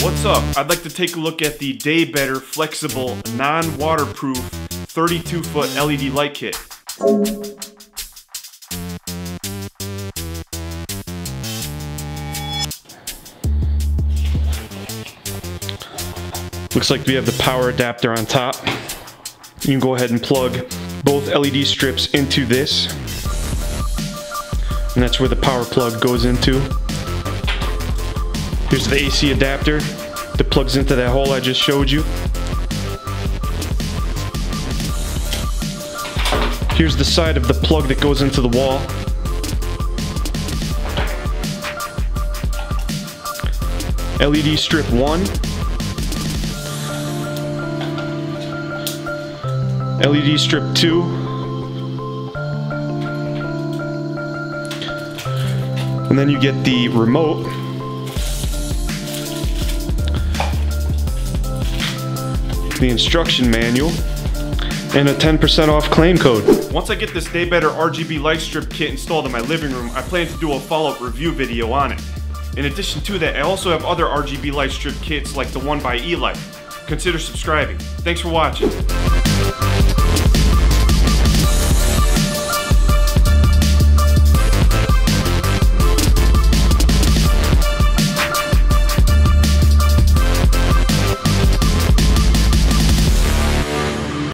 What's up? I'd like to take a look at the DayBetter flexible, non-waterproof 32-foot LED light kit. Looks like we have the power adapter on top. You can go ahead and plug both LED strips into this. And that's where the power plug goes into. Here's the AC adapter that plugs into that hole I just showed you. Here's the side of the plug that goes into the wall. LED strip 1. LED strip 2. And then you get the remote. The instruction manual, and a 10% off claim code. Once I get this DayBetter RGB light strip kit installed in my living room, I plan to do a follow-up review video on it. In addition to that, I also have other RGB light strip kits like the one by Elife. Consider subscribing. Thanks for watching.